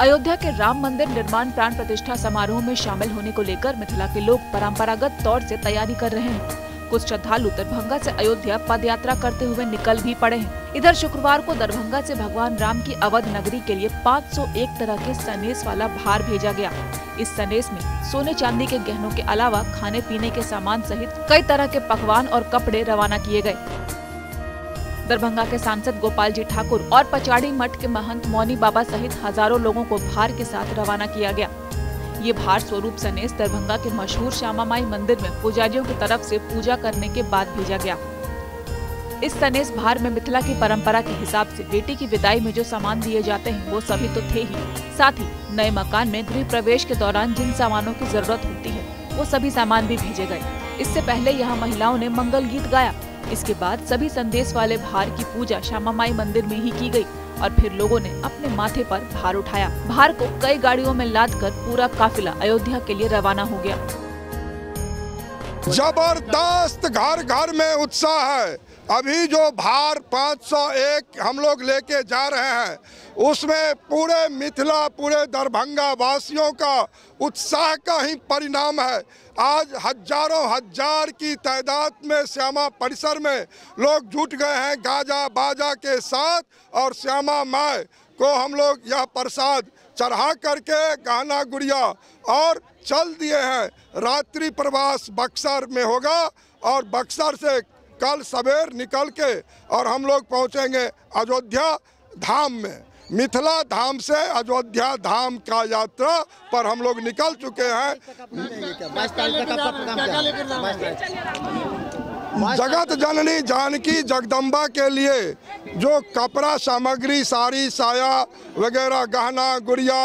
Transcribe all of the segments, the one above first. अयोध्या के राम मंदिर निर्माण प्राण प्रतिष्ठा समारोह में शामिल होने को लेकर मिथिला के लोग परंपरागत तौर से तैयारी कर रहे हैं। कुछ श्रद्धालु दरभंगा से अयोध्या पद यात्रा करते हुए निकल भी पड़े हैं। इधर शुक्रवार को दरभंगा से भगवान राम की अवध नगरी के लिए 501 तरह के सनेस वाला भार भेजा गया। इस सनेस में सोने चांदी के गहनों के अलावा खाने पीने के सामान सहित कई तरह के पकवान और कपड़े रवाना किए गए। दरभंगा के सांसद गोपाल जी ठाकुर और पचाड़ी मठ के महंत मौनी बाबा सहित हजारों लोगों को भार के साथ रवाना किया गया। ये भार स्वरूप सनेस दरभंगा के मशहूर श्यामामाई मंदिर में पुजारियों की तरफ से पूजा करने के बाद भेजा गया। इस सनेस भार में मिथिला की परंपरा के हिसाब से बेटी की विदाई में जो सामान दिए जाते हैं वो सभी तो थे ही, साथ ही नए मकान में गृह प्रवेश के दौरान जिन सामानों की जरूरत होती है वो सभी सामान भी भेजे गए। इससे पहले यहाँ महिलाओं ने मंगल गीत गाया। इसके बाद सभी संदेश वाले भार की पूजा श्यामामाई मंदिर में ही की गई और फिर लोगों ने अपने माथे पर भार उठाया। भार को कई गाड़ियों में लादकर पूरा काफिला अयोध्या के लिए रवाना हो गया। जबरदस्त घर घर में उत्साह है। अभी जो भार 501 हम लोग लेके जा रहे हैं उसमें पूरे मिथिला पूरे दरभंगा वासियों का उत्साह का ही परिणाम है। आज हजारों हजार की तादाद में श्यामा परिसर में लोग जुट गए हैं गाजा बाजा के साथ और श्यामा माई को हम लोग यह प्रसाद चढ़ा करके गाना गुड़िया और चल दिए हैं। रात्रि प्रवास बक्सर में होगा और बक्सर से कल सवेर निकल के और हम लोग पहुँचेंगे अयोध्या धाम में। मिथिला धाम से अयोध्या धाम का यात्रा पर हम लोग निकल चुके हैं। जगत जननी जानकी जगदम्बा के लिए जो कपड़ा सामग्री साड़ी साया वगैरह गहना गुड़िया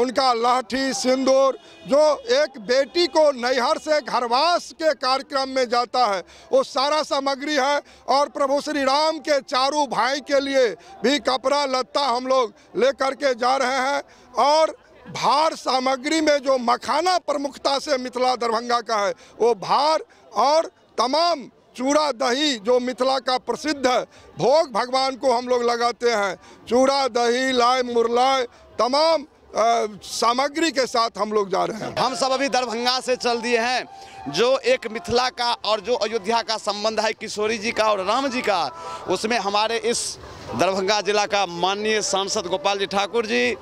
उनका लाठी सिंदूर जो एक बेटी को नैहर से घरवास के कार्यक्रम में जाता है वो सारा सामग्री है। और प्रभु श्री राम के चारों भाई के लिए भी कपड़ा लत्ता हम लोग लेकर के जा रहे हैं। और भार सामग्री में जो मखाना प्रमुखता से मिथिला दरभंगा का है वो भार और तमाम चूड़ा दही जो मिथिला का प्रसिद्ध है भोग भगवान को हम लोग लगाते हैं। चूड़ा दही लाए मुरलाए तमाम सामग्री के साथ हम लोग जा रहे हैं। हम सब अभी दरभंगा से चल दिए हैं। जो एक मिथिला का और जो अयोध्या का संबंध है किशोरी जी का और राम जी का, उसमें हमारे इस दरभंगा जिला का माननीय सांसद गोपाल जी ठाकुर जी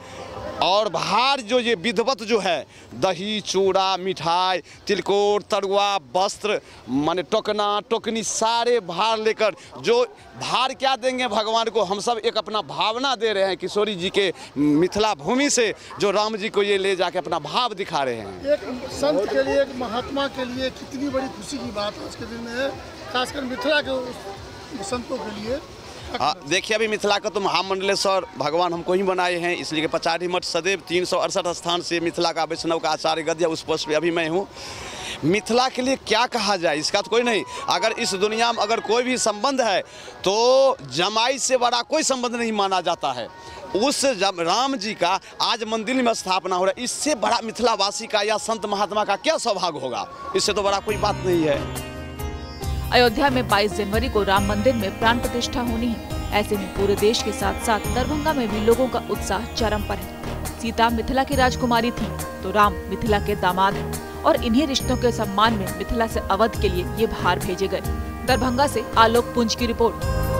और भार जो ये विधवत जो है दही चूड़ा मिठाई तिलकोर तरुआ वस्त्र माने टोकना टोकनी सारे भार लेकर जो भार क्या देंगे भगवान को हम सब एक अपना भावना दे रहे हैं। किशोरी जी के मिथिला भूमि से जो राम जी को ये ले जाके अपना भाव दिखा रहे हैं। एक संत के लिए एक महात्मा के लिए कितनी बड़ी खुशी की बात आज के दिन में है, खासकर मिथिला के संतों के लिए। देखिए अभी मिथिला का तो महामंडलेश्वर भगवान हमको ही बनाए हैं, इसलिए पचाठी मठ सदैव 368 स्थान से मिथिला का वैष्णव का आचार्य गद्य उस पोस्ट पे अभी मैं हूँ। मिथिला के लिए क्या कहा जाए इसका तो कोई नहीं। अगर इस दुनिया में अगर कोई भी संबंध है तो जमाई से बड़ा कोई संबंध नहीं माना जाता है। उस जब राम जी का आज मंदिर में स्थापना हो रहा है, इससे बड़ा मिथिलावासी का या संत महात्मा का क्या सौभाग्य होगा, इससे तो बड़ा कोई बात नहीं है। अयोध्या में 22 जनवरी को राम मंदिर में प्राण प्रतिष्ठा होनी है। ऐसे में पूरे देश के साथ साथ दरभंगा में भी लोगों का उत्साह चरम पर है। सीता मिथिला की राजकुमारी थी तो राम मिथिला के दामाद हैं और इन्हीं रिश्तों के सम्मान में मिथिला से अवध के लिए ये भार भेजे गए। दरभंगा से आलोक पुंज की रिपोर्ट।